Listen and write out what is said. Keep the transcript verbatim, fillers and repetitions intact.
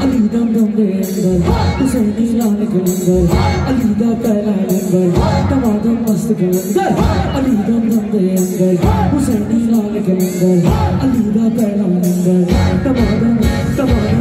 Tamada, tamada.